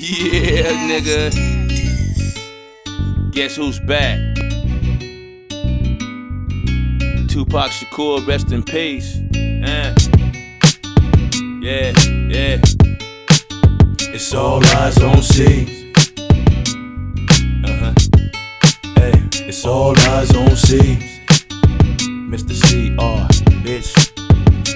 Yeah, nigga. Guess who's back? Tupac Shakur, rest in peace. Yeah. It's all eyes on C. Hey, it's all eyes on C. Mr. CR, bitch.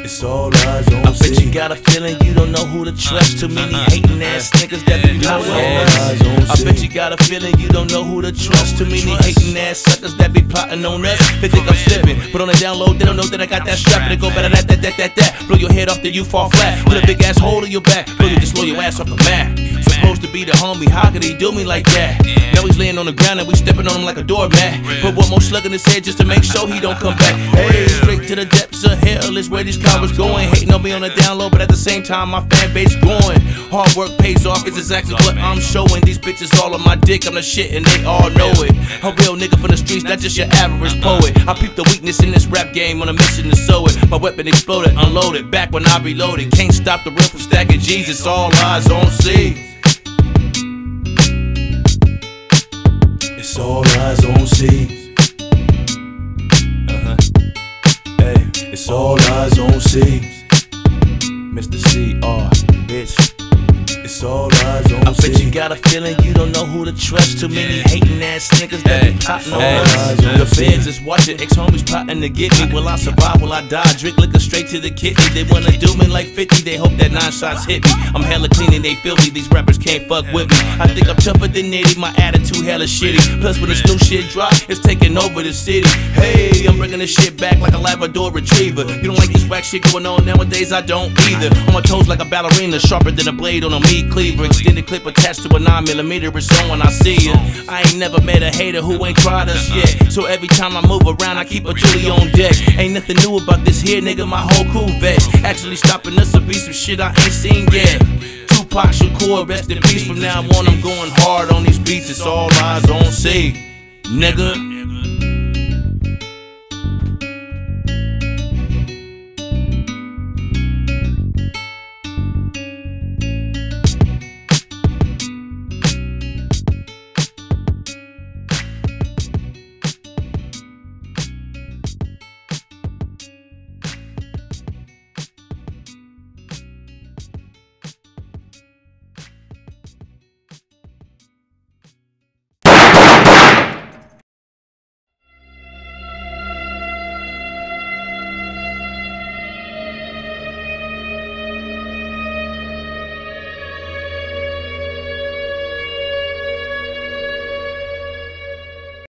It's all eyes on I bet you got a feeling you don't know who to trust. Too many hating ass niggas that be plotting on us. I bet you got a feeling you don't know who to trust. Too many hating ass suckers that be plotting on us. They think I'm slipping, but on the download they don't know that I got that strap. And it go better that. Blow your head off then you fall flat. Put a big ass hole in your back. Blow you just blow your ass off the map. Supposed to be the homie, how could he do me like that? Now he's laying on the ground and we stepping on him like a doormat. Put one more slug in his head just to make sure he don't come back. Hey, straight to the depths of hell is where these cowards going. Hating on me on the download, but at the same time my fan base growing. Hard work pays off, it's exactly what I'm showing. These bitches all on my dick, I'm the shit and they all know it. A real nigga from the streets, not just your average poet. I peep the weakness in this rap game on a mission to sow it. My weapon exploded, unloaded, back when I reloaded. Can't stop the real from stacking G's, it's all eyes on C. It's all eyes on C. Hey, it's all eyes on C. Mr. CR, bitch. It's all eyes on C. I bet you got a feeling you don't know who to trust. Too many hating ass niggas that be plotting on us. The feds is watching ex-homies plotting to get me. Will I survive? Will I die? Drink liquor straight to the kidney. They wanna do me like 50. They hope that 9 shots hit me. I'm hella clean and they filthy. These rappers can't fuck with me. I think I'm tougher than nitty. My attitude hella shitty. Plus when this new shit drop, it's taking over the city. Hey, I'm bringing this shit back like a Labrador Retriever. You don't like this whack shit going on nowadays? I don't either. On my toes like a ballerina, sharper than a blade on a meat cleaver. Extended clip attached to a 9mm. It's on when I see it. I ain't never met a hater who ain't tried us yet. So every time I move around, I keep a Tully on deck. Ain't nothing new about this here, nigga. My whole crew vets. Actually stopping us would be some shit I ain't seen yet. Tupac Shakur, rest in peace. From now on, I'm going hard on these beats. It's all eyes on C, nigga.